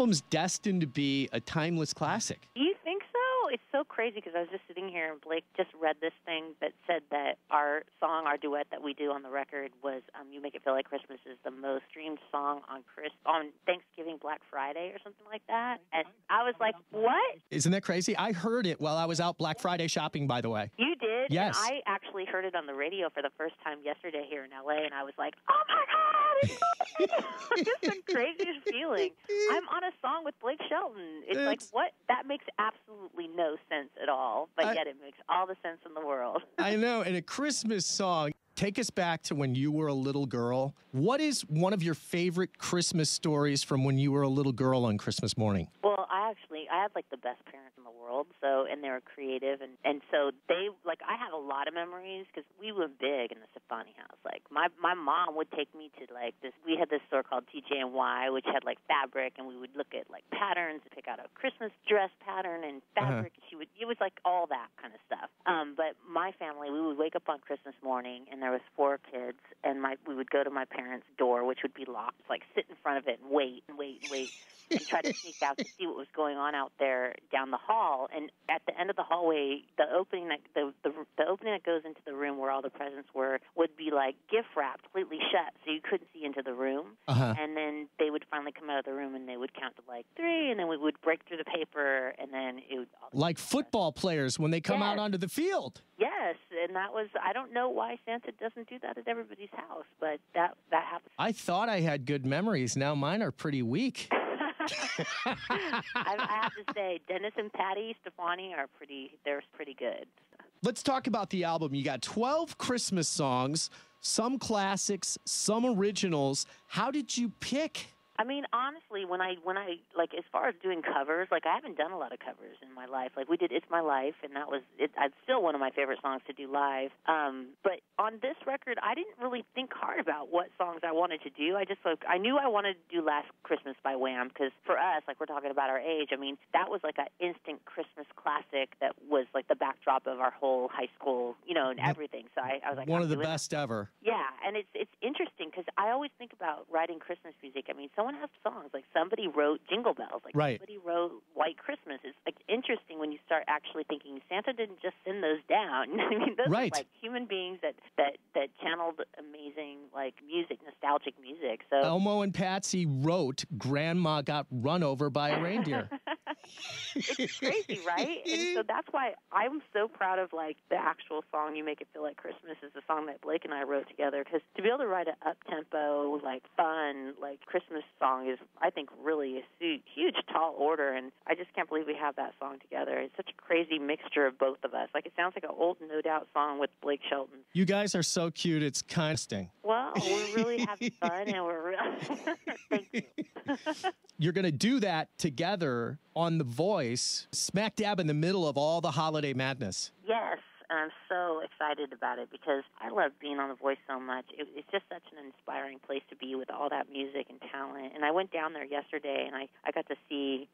album's destined to be a timeless classic. You think so? It's so crazy because I was just sitting here and Blake just read this thing that said that our song, our duet that we do on the record was You Make It Feel Like Christmas is the most streamed song on Thanksgiving, Black Friday, or something like that. And I was like, what? Isn't that crazy? I heard it while I was out Black Friday shopping, by the way. You did? Yes. I actually heard it on the radio for the first time yesterday here in L.A., and I was like, oh, my God! It's the craziest feeling. I'm on a song with Blake Shelton. It's like, what? That makes absolutely no sense at all, but yet it makes all the sense in the world. I know, and a Christmas song. Take us back to when you were a little girl. What is one of your favorite Christmas stories from when you were a little girl on Christmas morning? Well, I had, like, the best parents in the world, so, and they were creative, and so they, like, I have a lot of memories, because we were big in the Stefani house. Like, my mom would take me to, like, this, we had this store called TJ, which had, like, fabric, and we would look at, like, patterns and pick out a Christmas dress pattern and fabric. Uh-huh. It was, like, all that kind of stuff. But my family, we would wake up on Christmas morning, and there was 4 kids, and we would go to my parents' door, which would be locked, like, sit in front of it and wait, and try to sneak out to see what was going on out there down the hall. And at the end of the hallway, the opening that goes into the room where all the presents were would be like gift wrapped, completely shut, so you couldn't see into the room. Uh-huh. And then they would finally come out of the room and they would count to like 3, and then we would break through the paper, and then it would like football players when they come out onto the field. Yes, and that was, I don't know why Santa doesn't do that at everybody's house, but that happens. I thought I had good memories. Now mine are pretty weak. I have to say, Dennis and Patty Stefani are they're pretty good. Let's talk about the album. You got 12 Christmas songs, some classics, some originals. How did you pick? I mean, honestly, when I like, as far as doing covers, like, I haven't done a lot of covers in my life. Like, we did "It's My Life," and that was it. It's still one of my favorite songs to do live. But on this record, I didn't really think hard about what songs I wanted to do. I just, like, I knew I wanted to do "Last Christmas" by Wham, because for us, like, we're talking about our age. I mean, that was like an instant Christmas classic that was like the backdrop of our whole high school, you know, and everything. So I was like, one of the best ever. Yeah, and it's interesting because I always think about writing Christmas music. I mean, someone has songs, like somebody wrote Jingle Bells, like somebody wrote White Christmas. It's like interesting when you start actually thinking Santa didn't just send those down. I mean, those are like human beings that channeled amazing, like, music, nostalgic music. So Elmo and Patsy wrote "Grandma Got Run Over by a Reindeer." It's crazy, right? And so that's why I'm so proud of, like, the actual song "You Make It Feel Like Christmas" is the song that Blake and I wrote together, because to be able to write an up-tempo, like, fun, like, Christmas song is, I think, really a huge, tall order, and I just can't believe we have that song together. It's such a crazy mixture of both of us. Like, it sounds like an old No Doubt song with Blake Shelton. You guys are so cute, it's kind of sting. Well, we're really having fun, and we're thank you. You're going to do that together on The Voice, smack dab in the middle of all the holiday madness. Yes, and I'm so excited about it because I love being on The Voice so much. It's just such an inspiring place to be with all that music and talent. And I went down there yesterday, and I got to see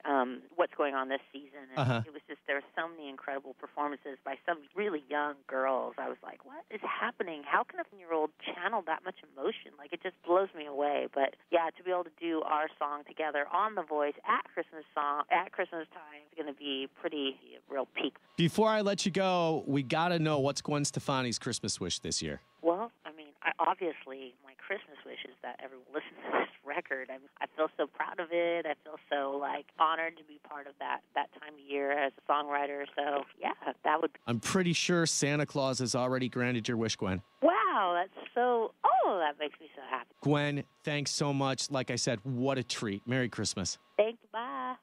what's going on this season. And it was just, there were so many incredible performances by some really young girls. I was like, what is happening? How can a 10-year-old channel that much emotion? Like, it just blows me away. But, yeah, to be able to do our song together on The Voice at Christmas time is going to be pretty real peak. Before I let you go, we got to know, what's Gwen Stefani's Christmas wish this year? Well, I mean, obviously, my Christmas wish is that everyone listens to this record. I mean, I feel so proud of it. I feel so, like, honored to be part of that time of year as a songwriter. So, yeah, that would be. I'm pretty sure Santa Claus has already granted your wish, Gwen. Wow, that's so, oh, that makes me so happy. Gwen, thanks so much. Like I said, what a treat. Merry Christmas. Thanks, bye.